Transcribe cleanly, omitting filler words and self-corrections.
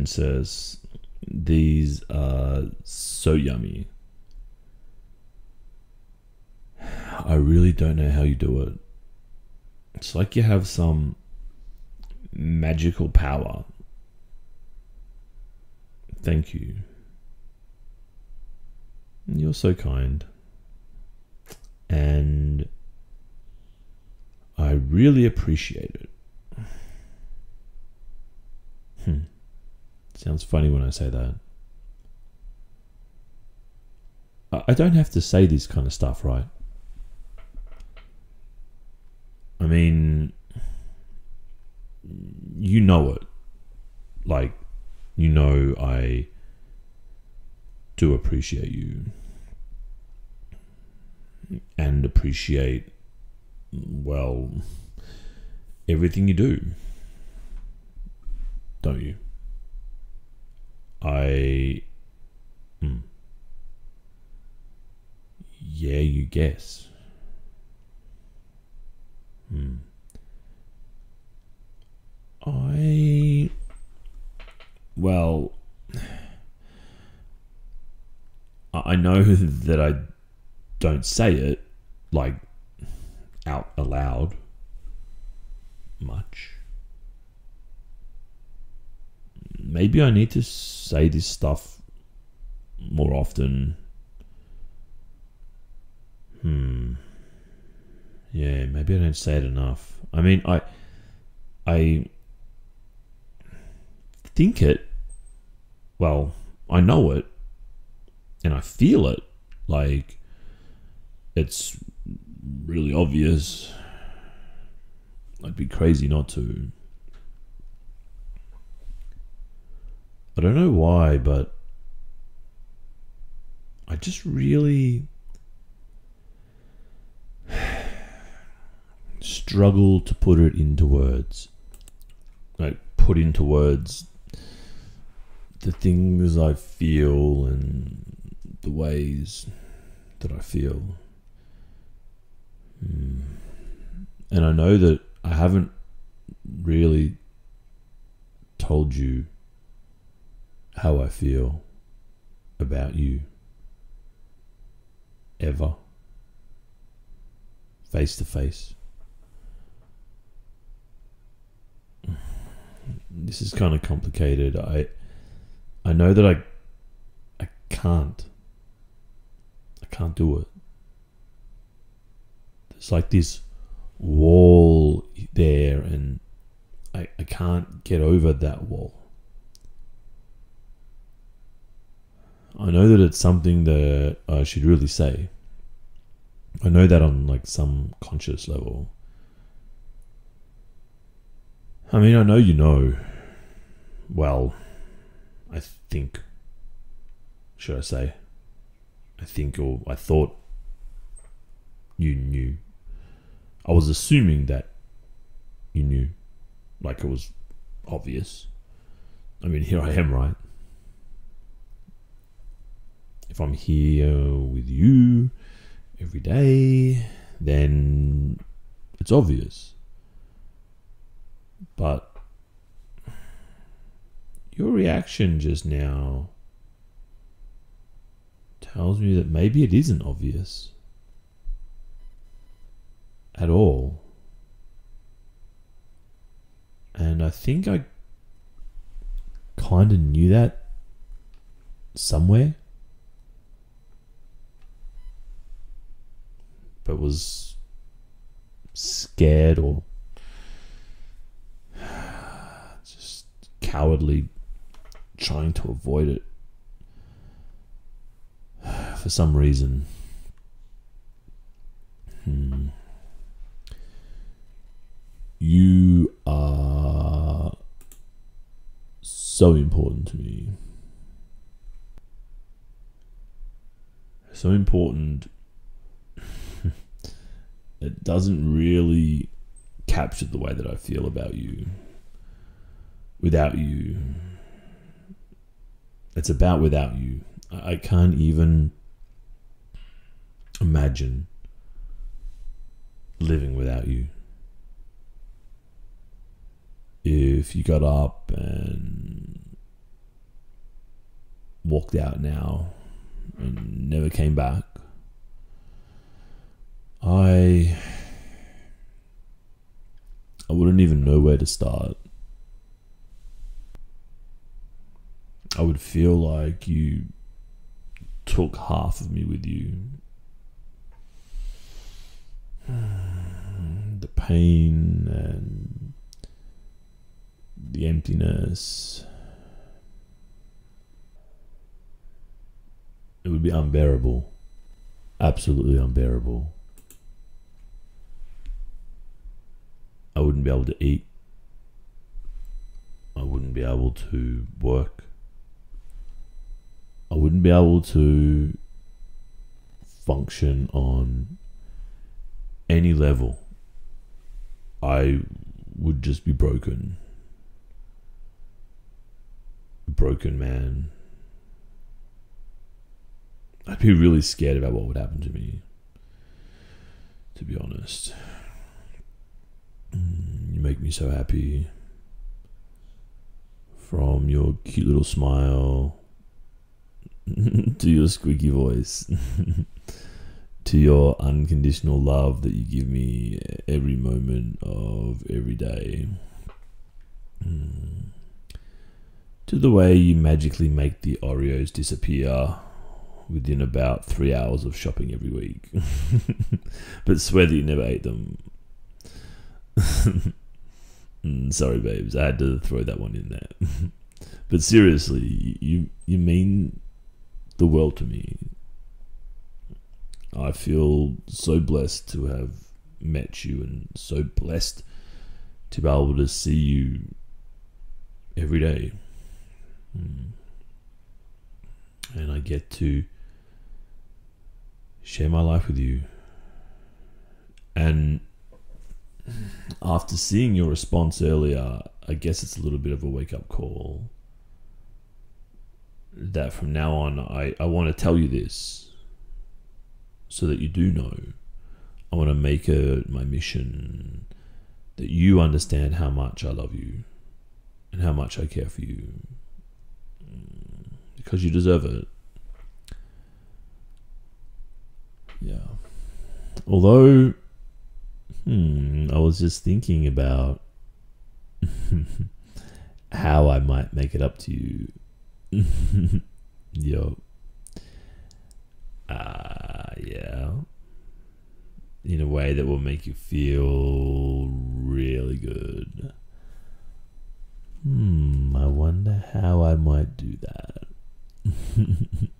princess. These are so yummy. I really don't know how you do it. It's like you have some magical power. Thank you. You're so kind. And I really appreciate it. Sounds funny when I say that. I don't have to say this kind of stuff, right? I mean, you know it. Like, you know, I do appreciate you and appreciate, well, everything you do, don't you? Yeah, you guess. Well, I know that I don't say it, like, out aloud much. Maybe I need to say this stuff more often. Yeah, maybe I don't say it enough. I mean, I think it. Well, I know it, and I feel it. Like, it's really obvious. I'd be crazy not to. I don't know why, but I just really struggle to put it into words. Like, put into words the things I feel and the ways that I feel. And I know that I haven't really told you how I feel about you ever, face to face. This is kind of complicated. I know that I can't. I can't do it. There's like this wall there, and I can't get over that wall. I know that it's something that I should really say. I know that on like some conscious level. I mean, I know you know. Well, I think. Should I say? I think, or I thought you knew. I was assuming that you knew. Like, it was obvious. I mean, here I am, right? If I'm here with you every day, then it's obvious. But your reaction just now tells me that maybe it isn't obvious at all. And I think I kind of knew that somewhere. But was scared or just cowardly trying to avoid it for some reason. You are so important to me. So important. It doesn't really capture the way that I feel about you. Without you. It's about without you. I can't even imagine living without you. If you got up and walked out now and never came back. I wouldn't even know where to start. I would feel like you took half of me with you. The pain and the emptiness. It would be unbearable. Absolutely unbearable. I wouldn't be able to eat. I wouldn't be able to work. I wouldn't be able to function on any level. I would just be broken. A broken man. I'd be really scared about what would happen to me, to be honest. You make me so happy. From your cute little smile to your squeaky voice to your unconditional love that you give me every moment of every day, to the way you magically make the Oreos disappear within about 3 hours of shopping every week but swear that you never ate them. Sorry babes, I had to throw that one in there. But seriously, you mean the world to me. I feel so blessed to have met you and so blessed to be able to see you every day. And I get to share my life with you. And after seeing your response earlier, I guess it's a little bit of a wake-up call. That from now on, I want to tell you this so that you do know. I want to make it my mission that you understand how much I love you and how much I care for you, because you deserve it. Yeah. Although, I was just thinking about how I might make it up to you. Yo. Yeah. In a way that will make you feel really good. I wonder how I might do that.